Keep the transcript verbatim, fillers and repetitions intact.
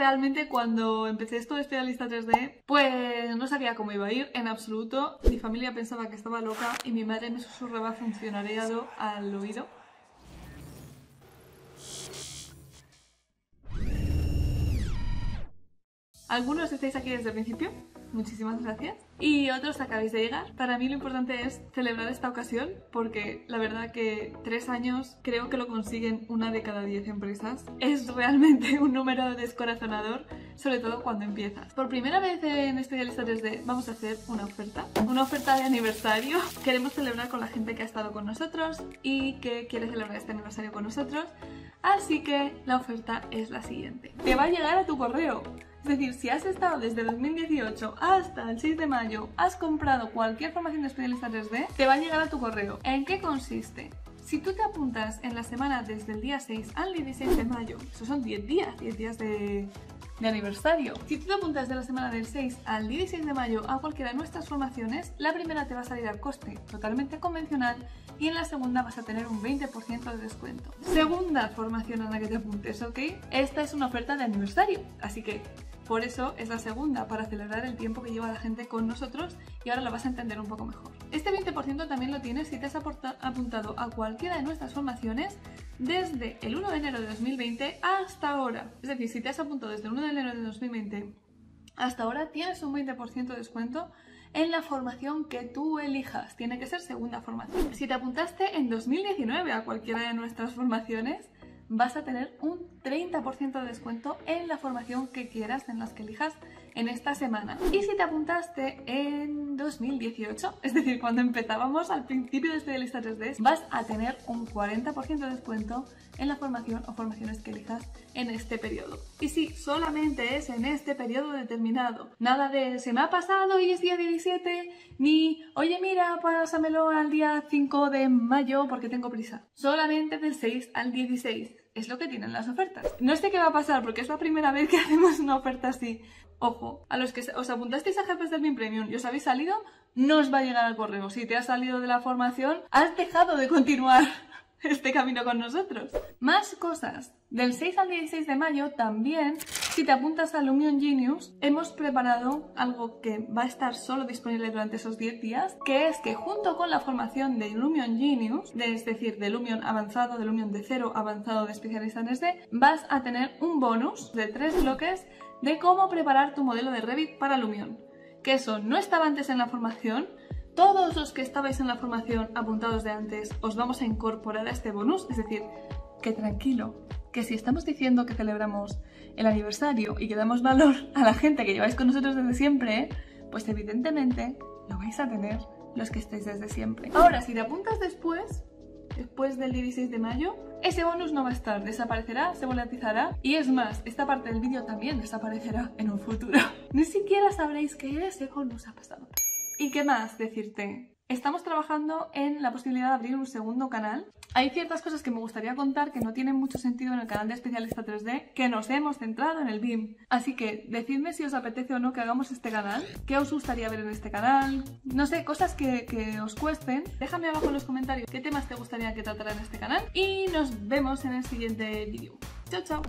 realmente cuando empecé esto de Especialista tres D, pues no sabía cómo iba a ir en absoluto. Mi familia pensaba que estaba loca y mi madre me susurraba funcionariado al oído. Algunos estáis aquí desde el principio, muchísimas gracias, y otros acabáis de llegar. Para mí lo importante es celebrar esta ocasión, porque la verdad que tres años creo que lo consiguen una de cada diez empresas. Es realmente un número descorazonador, sobre todo cuando empiezas. Por primera vez en Especialista tres D vamos a hacer una oferta, una oferta de aniversario. Queremos celebrar con la gente que ha estado con nosotros y que quiere celebrar este aniversario con nosotros, así que la oferta es la siguiente. Te va a llegar a tu correo. Es decir, si has estado desde dos mil dieciocho hasta el seis de mayo, has comprado cualquier formación de Especialista tres D, te va a llegar a tu correo. ¿En qué consiste? Si tú te apuntas en la semana desde el día seis al dieciséis de mayo, eso son diez días, diez días de, de aniversario. Si tú te apuntas de la semana del seis al dieciséis de mayo a cualquiera de nuestras formaciones, la primera te va a salir al coste totalmente convencional y en la segunda vas a tener un veinte por ciento de descuento. Segunda formación a la que te apuntes, ¿ok? Esta es una oferta de aniversario, así que por eso es la segunda, para celebrar el tiempo que lleva la gente con nosotros, y ahora lo vas a entender un poco mejor. Este veinte por ciento también lo tienes si te has apuntado a cualquiera de nuestras formaciones desde el uno de enero de dos mil veinte hasta ahora. Es decir, si te has apuntado desde el uno de enero de dos mil veinte hasta ahora, tienes un veinte por ciento de descuento en la formación que tú elijas. Tiene que ser segunda formación. Si te apuntaste en dos mil diecinueve a cualquiera de nuestras formaciones, vas a tener un treinta por ciento de descuento en la formación que quieras, en las que elijas en esta semana. Y si te apuntaste en dos mil dieciocho, es decir, cuando empezábamos al principio de Especialista tres D, vas a tener un cuarenta por ciento de descuento en la formación o formaciones que elijas en este periodo. Y si solamente es en este periodo determinado, nada de se me ha pasado y es día diecisiete, ni oye mira, pásamelo al día cinco de mayo porque tengo prisa. Solamente del seis al dieciséis. Es lo que tienen las ofertas. No sé qué va a pasar porque es la primera vez que hacemos una oferta así. Ojo, a los que os apuntasteis a jefes del B I M Premium y os habéis salido, no os va a llegar al correo. Si te has salido de la formación, has dejado de continuar este camino con nosotros. Más cosas. Del seis al dieciséis de mayo también, si te apuntas a Lumion Genius, hemos preparado algo que va a estar solo disponible durante esos diez días, que es que junto con la formación de Lumion Genius, es decir, de Lumion avanzado, de Lumion de cero avanzado, de Especialista tres D, vas a tener un bonus de tres bloques de cómo preparar tu modelo de Revit para Lumion. Que eso no estaba antes en la formación. Todos los que estabais en la formación apuntados de antes os vamos a incorporar a este bonus, es decir, que tranquilo, que si estamos diciendo que celebramos el aniversario y que damos valor a la gente que lleváis con nosotros desde siempre, pues evidentemente lo vais a tener los que estáis desde siempre. Ahora, si te apuntas después, después del dieciséis de mayo, ese bonus no va a estar, desaparecerá, se volatilizará, y es más, esta parte del vídeo también desaparecerá en un futuro. Ni siquiera sabréis que ese bonus ha pasado. ¿Y qué más decirte? Estamos trabajando en la posibilidad de abrir un segundo canal. Hay ciertas cosas que me gustaría contar que no tienen mucho sentido en el canal de Especialista tres D, que nos hemos centrado en el B I M. Así que decidme si os apetece o no que hagamos este canal, qué os gustaría ver en este canal, no sé, cosas que, que os cuesten. Déjame abajo en los comentarios qué temas te gustaría que tratara en este canal y nos vemos en el siguiente vídeo. Chao, chao.